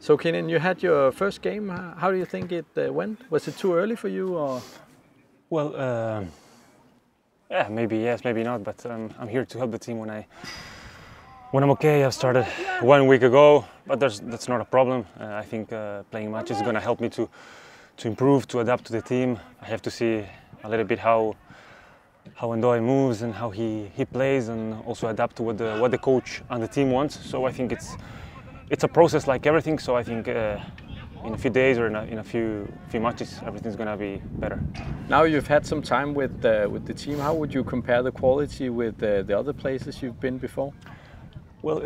So Kenan, you had your first game. How do you think it went? Was it too early for you, or? Well, yeah, maybe yes, maybe not. But I'm here to help the team when I'm okay. I started 1 week ago, but that's not a problem. I think playing matches is going to help me to improve, to adapt to the team. I have to see a little bit how Ndoy moves and how he plays, and also adapt to what the coach and the team wants. So I think it's a process like everything. So I think in a few days or in a few matches, everything's going to be better. Now you've had some time with the team. How would you compare the quality with the other places you've been before? Well,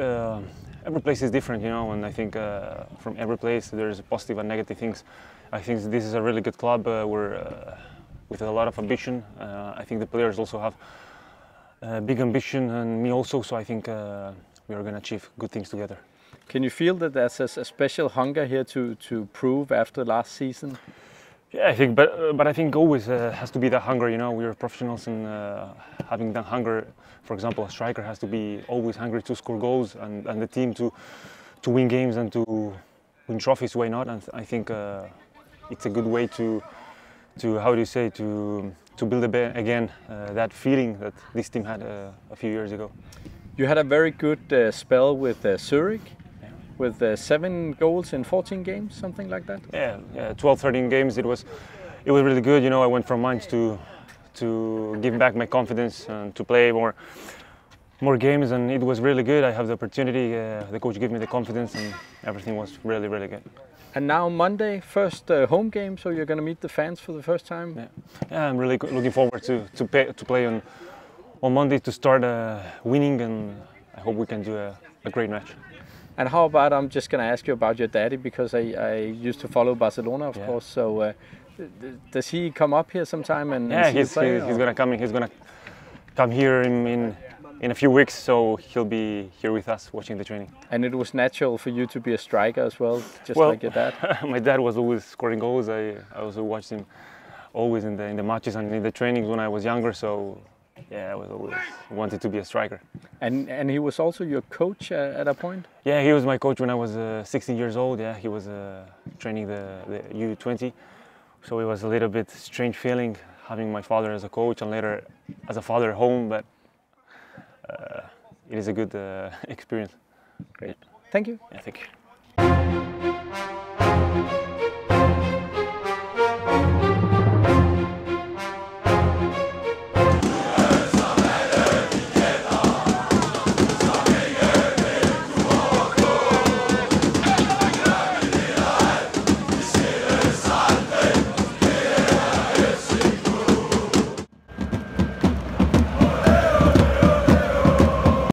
every place is different, you know, and I think from every place there's positive and negative things. I think this is a really good club with a lot of ambition. I think the players also have big ambition, and me also, so I think we are going to achieve good things together. Can you feel that there's a special hunger here to prove after last season? Yeah, I think, but I think always has to be that hunger, you know. We are professionals, and having that hunger, for example, a striker has to be always hungry to score goals, and the team to win games and to win trophies, why not? And I think it's a good way to how do you say, to build again that feeling that this team had a few years ago. You had a very good spell with Zurich. With 7 goals in 14 games, something like that? Yeah, 12, 13 games. It was really good. You know, I went from Mainz to give back my confidence and to play more games, and it was really good. I have the opportunity. The coach gave me the confidence, and everything was really, really good. And now Monday, first home game, so you're going to meet the fans for the first time. Yeah, I'm really looking forward to play on Monday, to start winning, and I hope we can do a great match. And how about, I'm just going to ask you about your daddy, because I used to follow Barcelona, of course. So does he come up here sometime? And yeah, he's going to come. He's going to come here in a few weeks. So he'll be here with us watching the training. And it was natural for you to be a striker as well, just like your dad. My dad was always scoring goals. I also watched him always in the matches and in the trainings when I was younger. So. Yeah, I was always wanted to be a striker. And he was also your coach at a point? Yeah, he was my coach when I was 16 years old. Yeah, he was training the U20. So it was a little bit strange feeling having my father as a coach and later as a father at home, but it is a good experience. Great. Thank you. Yeah, thank you.